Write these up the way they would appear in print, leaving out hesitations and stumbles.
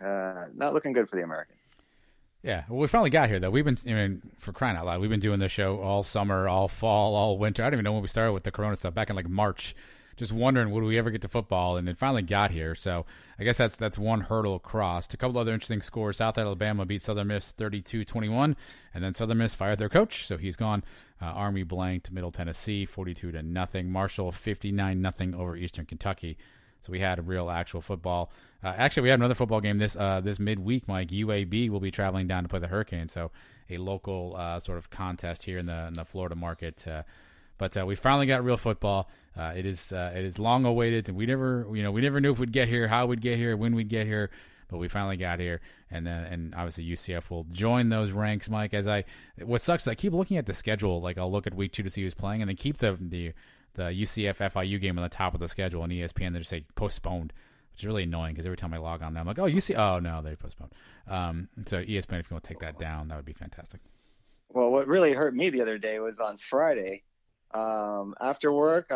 not looking good for the American. Yeah, well, we finally got here, though. We've been, I mean, for crying out loud, we've been doing this show all summer, all fall, all winter. I don't even know when we started with the Corona stuff back in like March, just wondering would we ever get to football, and it finally got here. So I guess that's one hurdle across. A couple other interesting scores: South Alabama beat Southern Miss 32-21, and then Southern Miss fired their coach, so he's gone. Army blanked Middle Tennessee 42-0. Marshall 59-0 over Eastern Kentucky. So we had a real actual football. Actually, we had another football game this midweek, Mike. UAB will be traveling down to play the Hurricanes, so a local sort of contest here in the Florida market. But we finally got real football. It is long awaited, and we never knew if we'd get here, how we'd get here, when we'd get here, but we finally got here. And obviously UCF will join those ranks, Mike. What sucks is I keep looking at the schedule. Like I'll look at week 2 to see who's playing, and they keep the UCF FIU game on the top of the schedule on ESPN. They just say postponed, which is really annoying because every time I log on there, I'm like, oh no, they postponed. So ESPN, if you want to take that down, that would be fantastic. Well, what really hurt me the other day was on Friday. After work,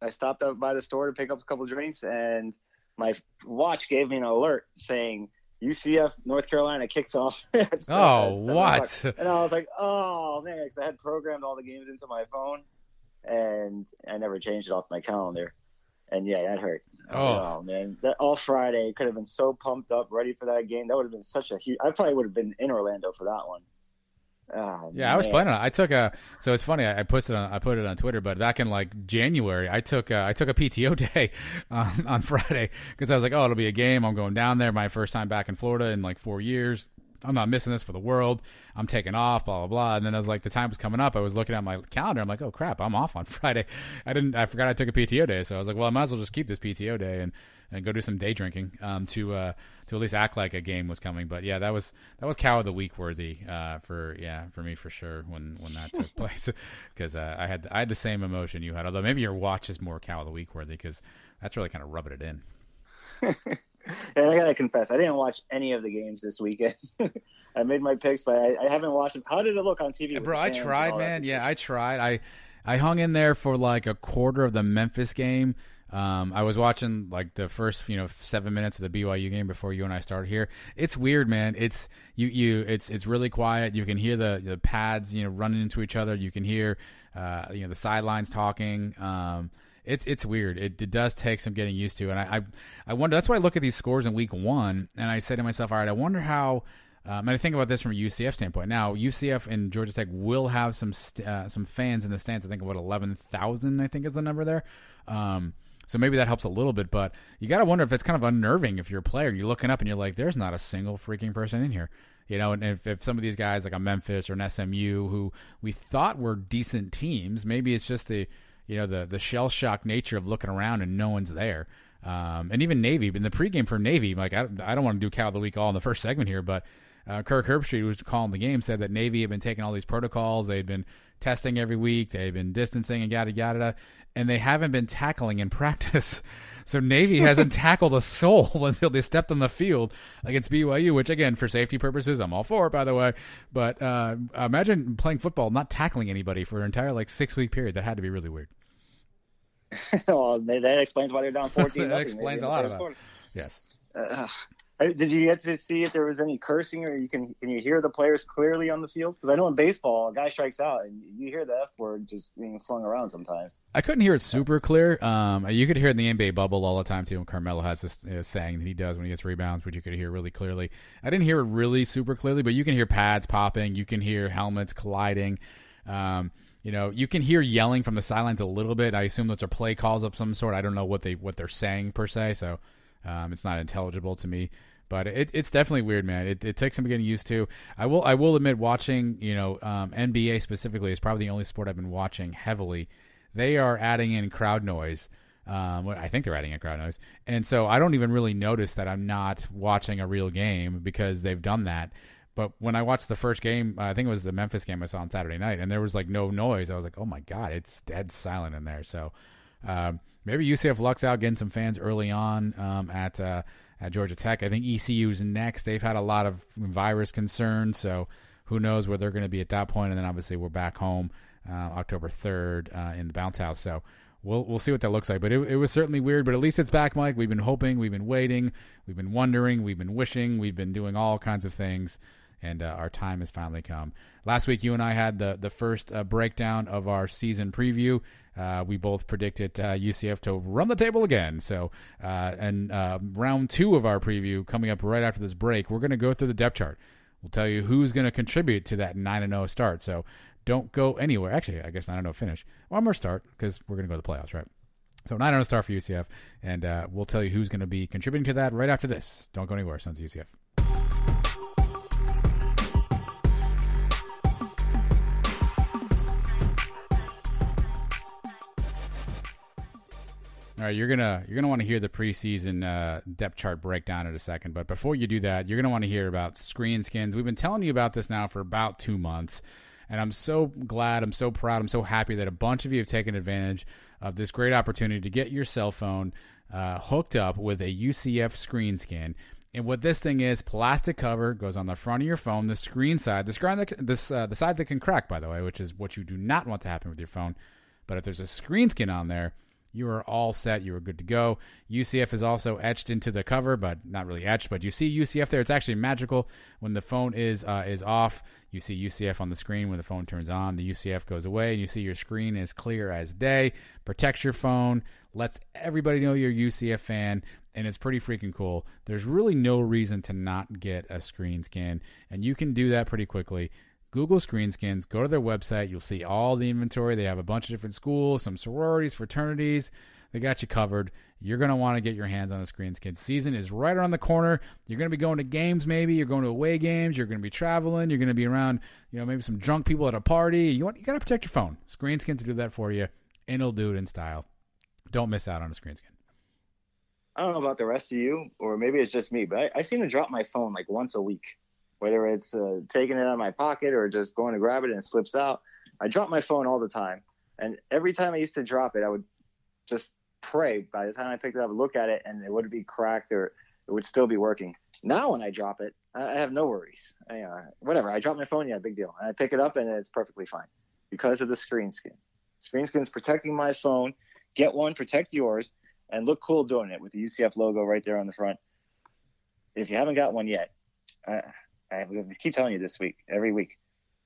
I stopped up by the store to pick up a couple of drinks, and my watch gave me an alert saying UCF North Carolina kicks off. What? And I was like, oh man, because I had programmed all the games into my phone. And I never changed it off my calendar. And, yeah, that hurt. Oh, man. That all Friday could have been so pumped up, ready for that game. That would have been such a huge – I probably would have been in Orlando for that one. Oh, yeah, man. I was planning on it. I took a – so it's funny. I put it on Twitter, but back in, like, January, I took a PTO day on Friday because I was like, oh, it'll be a game. I'm going down there. My first time back in Florida in, like, 4 years. I'm not missing this for the world. I'm taking off, blah, blah, blah. And then I was like, the time was coming up. I was looking at my calendar. I'm like, oh, crap, I'm off on Friday. I forgot I took a PTO day. So I was like, well, I might as well just keep this PTO day and go do some day drinking to at least act like a game was coming. But, yeah, that was cow of the week worthy for me for sure when that took place because I had the same emotion you had, although maybe your watch is more cow of the week worthy because that's really kind of rubbing it in. And I gotta confess, I didn't watch any of the games this weekend. I made my picks, but I haven't watched them. How did it look on TV? Yeah, bro, I tried, man. Yeah, I tried. I hung in there for like a quarter of the Memphis game. I was watching like the first 7 minutes of the BYU game before you and I started here. It's weird, man. It's it's really quiet. You can hear the pads running into each other. You can hear the sidelines talking. It's weird. It does take some getting used to, and I wonder. That's why I look at these scores in week 1, and I say to myself, all right, I wonder how. And I think about this from a UCF standpoint. Now, UCF and Georgia Tech will have some fans in the stands. I think about 11,000. I think is the number there. So maybe that helps a little bit, but you got to wonder if it's kind of unnerving if you're a player and you're looking up and you're like, there's not a single freaking person in here. And if some of these guys like a Memphis or an SMU who we thought were decent teams, maybe it's just the shell shock nature of looking around and no one's there. And even Navy, in the pregame for Navy, like I don't want to do cow of the week all in the first segment here, but Kirk Herbstreit, who was calling the game, said that Navy had been taking all these protocols. They'd been testing every week. They'd been distancing and yada, yada, and they haven't been tackling in practice. So Navy hasn't tackled a soul until they stepped on the field against BYU, which, again, for safety purposes, I'm all for it, by the way. But imagine playing football, not tackling anybody for an entire, 6-week period. That had to be really weird. Well, that explains why they're down 14. That explains a lot about it. Yes. Did you get to see if there was any cursing, or can you hear the players clearly on the field? Because I know in baseball, a guy strikes out, and you hear the F word just being flung around sometimes. I couldn't hear it super clear. You could hear it in the NBA bubble all the time too. And Carmelo has this saying that he does when he gets rebounds, which you could hear really clearly. I didn't hear it really super clearly, but you can hear pads popping, you can hear helmets colliding. You can hear yelling from the sidelines a little bit. I assume those are play calls of some sort. I don't know what they're saying per se, so. It's not intelligible to me, but it's definitely weird, man. It takes some getting used to. I will admit watching, NBA specifically is probably the only sport I've been watching heavily. They are adding in crowd noise. I think they're adding in crowd noise. And so I don't even really notice that I'm not watching a real game because they've done that. But when I watched the first game, I think it was the Memphis game I saw on Saturday night, and there was no noise. I was like, oh my God, it's dead silent in there. So, maybe UCF lucks out getting some fans early on at Georgia Tech. I think ECU's next. They've had a lot of virus concerns, so who knows where they're going to be at that point. And then obviously we're back home October 3rd in the bounce house. So We'll see what that looks like. But it was certainly weird, but at least it's back, Mike. We've been hoping, we've been waiting, we've been wondering, we've been wishing, we've been doing all kinds of things, and our time has finally come. Last week, you and I had the first breakdown of our season preview. We both predicted UCF to run the table again. So, and round two of our preview coming up right after this break, we're going to go through the depth chart. We'll tell you who's going to contribute to that 9-0 start. So don't go anywhere. Actually, I guess 9-0 finish. Well, I'm going to start because we're going to go to the playoffs, right? So 9-0 start for UCF, and we'll tell you who's going to be contributing to that right after this. Don't go anywhere, Sons of UCF. All right, you're gonna want to hear the preseason depth chart breakdown in a second, but before you do that, you're gonna want to hear about Screen Skins. We've been telling you about this now for about 2 months, and I'm so glad, I'm so proud, I'm so happy that a bunch of you have taken advantage of this great opportunity to get your cell phone hooked up with a UCF Screen Skin. And what this thing is, plastic cover, goes on the front of your phone, the screen side, the side that can crack, by the way, which is what you do not want to happen with your phone. But if there's a Screen Skin on there, you are all set. You are good to go. UCF is also etched into the cover, but not really etched. But you see UCF there. It's actually magical. When the phone is off, you see UCF on the screen. When the phone turns on, the UCF goes away, and you see your screen is clear as day. Protects your phone. Lets everybody know you're a UCF fan, and it's pretty freaking cool. There's really no reason to not get a Screen Skin, and you can do that pretty quickly. Google Screen Skins, go to their website. You'll see all the inventory. They have a bunch of different schools, some sororities, fraternities. They got you covered. You're going to want to get your hands on a Screen Skin. Season is right around the corner. You're going to be going to games maybe. You're going to away games. You're going to be traveling. You're going to be around, maybe some drunk people at a party. You got to protect your phone. Screen Skins will do that for you, and it'll do it in style. Don't miss out on a Screen Skin. I don't know about the rest of you, or maybe it's just me, but I seem to drop my phone like once a week. Whether it's taking it out of my pocket or just going to grab it and it slips out. I drop my phone all the time. And every time I used to drop it, I would just pray. By the time I picked it up, look at it, and it wouldn't be cracked or it would still be working. Now when I drop it, I have no worries. Whatever. I drop my phone, yeah, big deal. And I pick it up, and it's perfectly fine because of the Screen Skin. Screen Skin's protecting my phone. Get one, protect yours, and look cool doing it with the UCF logo right there on the front. If you haven't got one yet, I keep telling you this week, every week.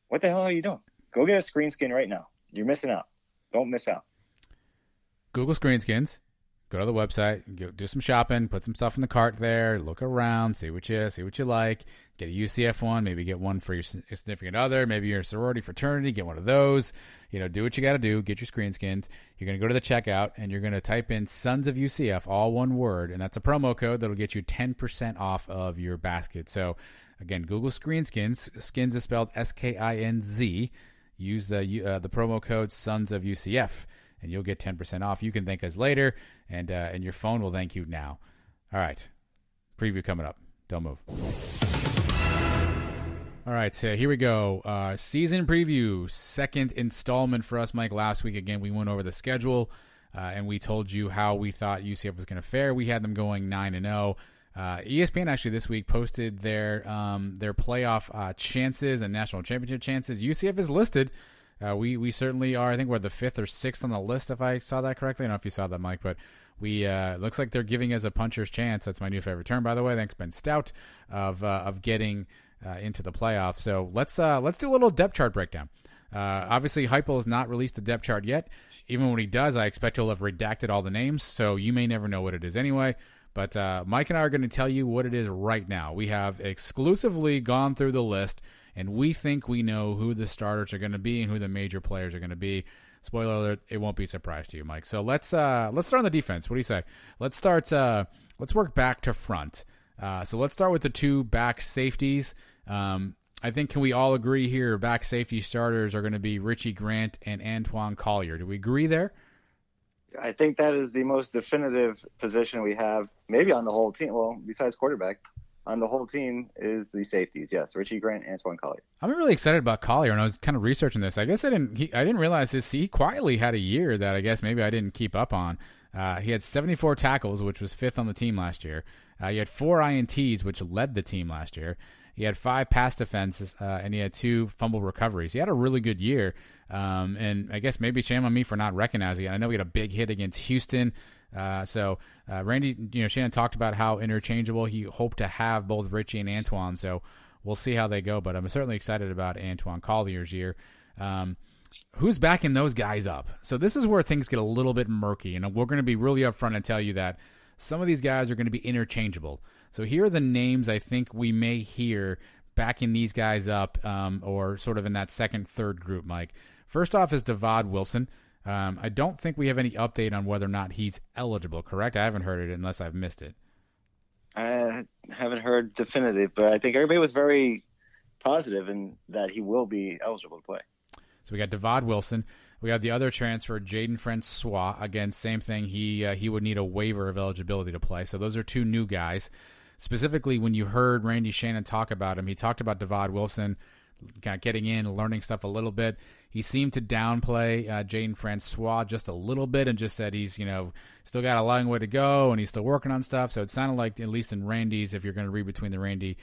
What the hell are you doing? Go get a Screen Skin right now. You're missing out. Don't miss out. Google Screen Skins. Go to the website. Go do some shopping. Put some stuff in the cart there. Look around. See what you like. Get a UCF one. Maybe get one for your significant other. Maybe your sorority, fraternity. Get one of those. Do what you got to do. Get your Screen Skins. You're going to go to the checkout, and you're going to type in Sons of UCF, all one word, and that's a promo code that'll get you 10% off of your basket. So, again, Google Screen Skins. Skins is spelled S-K-I-N-Z. Use the promo code Sons of UCF, and you'll get 10% off. You can thank us later, and your phone will thank you now. All right, preview coming up. Don't move. All right, so here we go. Season preview, second installment for us, Mike. Last week, again, we went over the schedule, and we told you how we thought UCF was going to fare. We had them going 9-0. ESPN actually this week posted their playoff chances and national championship chances. UCF is listed. We certainly are. I think we're the 5th or 6th on the list, if I saw that correctly. I don't know if you saw that, Mike, but it looks like they're giving us a puncher's chance. That's my new favorite term, by the way. Thanks, Ben Stout, of getting into the playoffs. So let's do a little depth chart breakdown. Obviously, Heupel has not released the depth chart yet. Even when he does, I expect he'll have redacted all the names, so you may never know what it is anyway. But Mike and I are going to tell you what it is right now. We have exclusively gone through the list, and we think we know who the starters are going to be and who the major players are going to be. Spoiler alert, it won't be a surprise to you, Mike. So let's start on the defense. What do you say? Let's work back to front. So let's start with the two back safeties. I think can we all agree here back safety starters are going to be Richie Grant and Antwan Collier. Do we agree there? I think that is the most definitive position we have, maybe on the whole team. Well, besides quarterback, on the whole team is the safeties. Yes, Richie Grant, Antwan Collier. I'm really excited about Collier, and I was kind of researching this. I guess I didn't realize this. He quietly had a year that I guess maybe I didn't keep up on. He had 74 tackles, which was 5th on the team last year. He had 4 INTs, which led the team last year. He had 5 pass defenses, and he had 2 fumble recoveries. He had a really good year, and I guess maybe shame on me for not recognizing it. I know he had a big hit against Houston. So Randy, Shannon talked about how interchangeable he hoped to have both Richie and Antwan. So we'll see how they go, but I'm certainly excited about Antwan Collier's year. Who's backing those guys up? So this is where things get a little bit murky, and we're going to be really upfront and tell you that some of these guys are going to be interchangeable. So here are the names I think we may hear backing these guys up, or sort of in that second, third group, Mike. First off is Divaad Wilson. I don't think we have any update on whether or not he's eligible, correct? I haven't heard it unless I've missed it. I haven't heard definitive, but I think everybody was very positive in that he will be eligible to play. So we got Divaad Wilson. We have the other transfer, Jaden Francois. Again, same thing. He would need a waiver of eligibility to play. So those are 2 new guys. Specifically, when you heard Randy Shannon talk about him, he talked about Divaad Wilson kind of getting in, learning stuff a little bit. He seemed to downplay Jaden Francois just a little bit and just said he's, still got a long way to go and he's still working on stuff. So it sounded like, at least in Randy's, if you're going to read between the Randy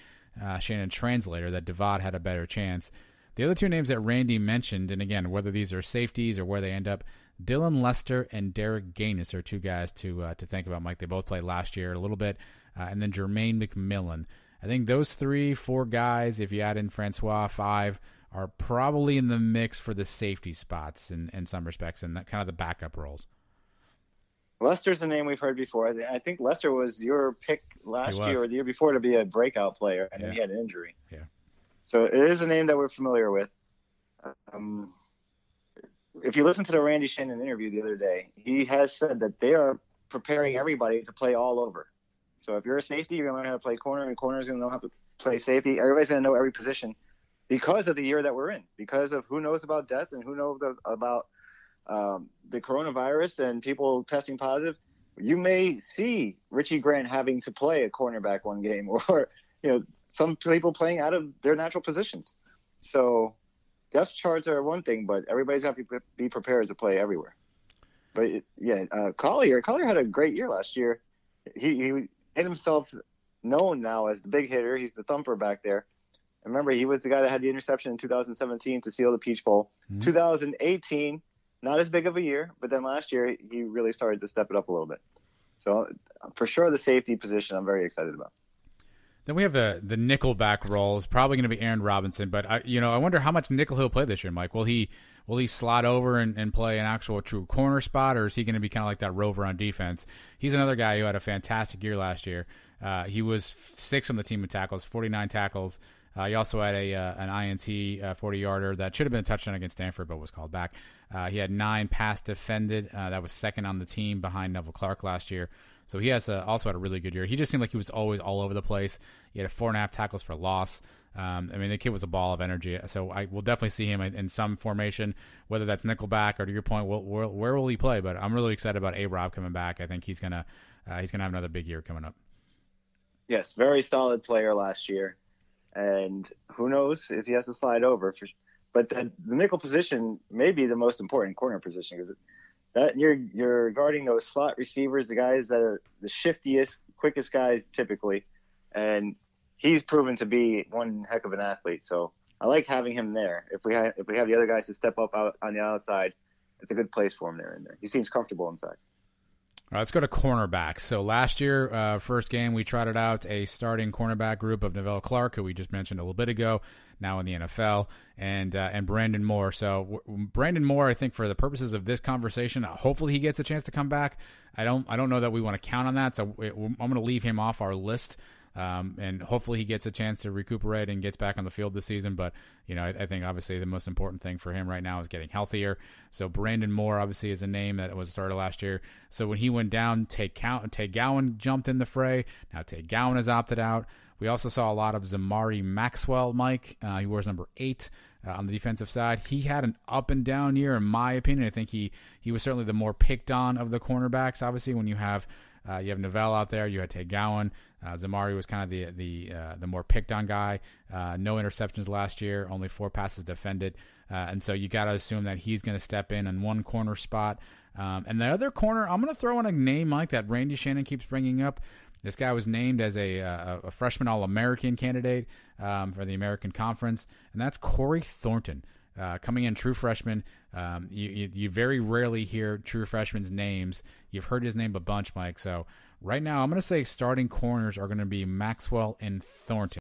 Shannon translator, that Divaad had a better chance. The other 2 names that Randy mentioned, and again, whether these are safeties or where they end up, Dylan Lester and Derek Gaines are 2 guys to think about, Mike. They both played last year a little bit, and then Jermaine McMillan. I think those 3-4 guys, if you add in Francois, 5, are probably in the mix for the safety spots in some respects and that kind of the backup roles. Lester's a name we've heard before. I think Lester was your pick last year or the year before to be a breakout player, and then he had an injury. Yeah. So it is a name that we're familiar with. If you listen to the Randy Shannon interview the other day, he has said that they are preparing everybody to play all over. So if you're a safety, you're going to learn how to play corner, and corner's going to know how to play safety. Everybody's going to know every position because of the year that we're in, because of who knows about death and who knows about the coronavirus and people testing positive. You may see Richie Grant having to play a cornerback one game or – some people playing out of their natural positions. So depth charts are one thing, but everybody's got to be prepared to play everywhere. But Collier had a great year last year. He made himself known now as the big hitter. He's the thumper back there. And remember, he was the guy that had the interception in 2017 to seal the Peach Bowl. Mm-hmm. 2018, not as big of a year, but then last year he really started to step it up a little bit. So for sure, the safety position I'm very excited about. Then we have the nickel back role. It's probably going to be Aaron Robinson, but I wonder how much nickel he'll play this year, Mike. Will he slot over and play an actual true corner spot, or is he going to be kind of like that rover on defense? He's another guy who had a fantastic year last year. He was 6th on the team in tackles, 49 tackles. He also had an INT 40-yarder that should have been a touchdown against Stanford, but was called back. He had 9 pass defended. That was 2nd on the team behind Nevelle Clark last year. So he has also had a really good year. He just seemed like he was always all over the place. He had 4.5 tackles for loss. The kid was a ball of energy. So I will definitely see him in some formation, whether that's nickel back or, to your point, where will he play? But I'm really excited about A-Rob coming back. I think he's gonna have another big year coming up. Yes, very solid player last year, and who knows if he has to slide over. But the nickel position may be the most important corner position because that you're guarding those slot receivers, the guys that are the shiftiest, quickest guys typically, and he's proven to be one heck of an athlete. So I like having him there. If we have the other guys to step up out on the outside, it's a good place for him there. He seems comfortable inside. All right, let's go to cornerback. So last year, first game, we trotted out a starting cornerback group of Nevelle Clark, who we just mentioned a little bit ago, now in the NFL, and Brandon Moore. So Brandon Moore, I think for the purposes of this conversation, hopefully he gets a chance to come back. I don't know that we want to count on that, so I'm going to leave him off our list. And hopefully he gets a chance to recuperate and gets back on the field this season. But, I think obviously the most important thing for him right now is getting healthier. So Brandon Moore obviously is a name that was started last year. So when he went down, Tae Gowan jumped in the fray. Now Tae Gowan has opted out. We also saw a lot of Zamari Maxwell, Mike. He wears number 8 on the defensive side. He had an up and down year, in my opinion. I think he was certainly the more picked on of the cornerbacks. Obviously, when you have Nevelle out there, you had Tae Gowan. Zamari was kind of the more picked on guy. No interceptions last year, only 4 passes defended. And so you got to assume that he's going to step in one corner spot. And the other corner, I'm going to throw in a name, Mike, that Randy Shannon keeps bringing up. This guy was named as a freshman All-American candidate for the American Conference, and that's Corey Thornton, coming in true freshman. You very rarely hear true freshmen's names. You've heard his name a bunch, Mike. So right now I'm going to say starting corners are going to be Maxwell and Thornton.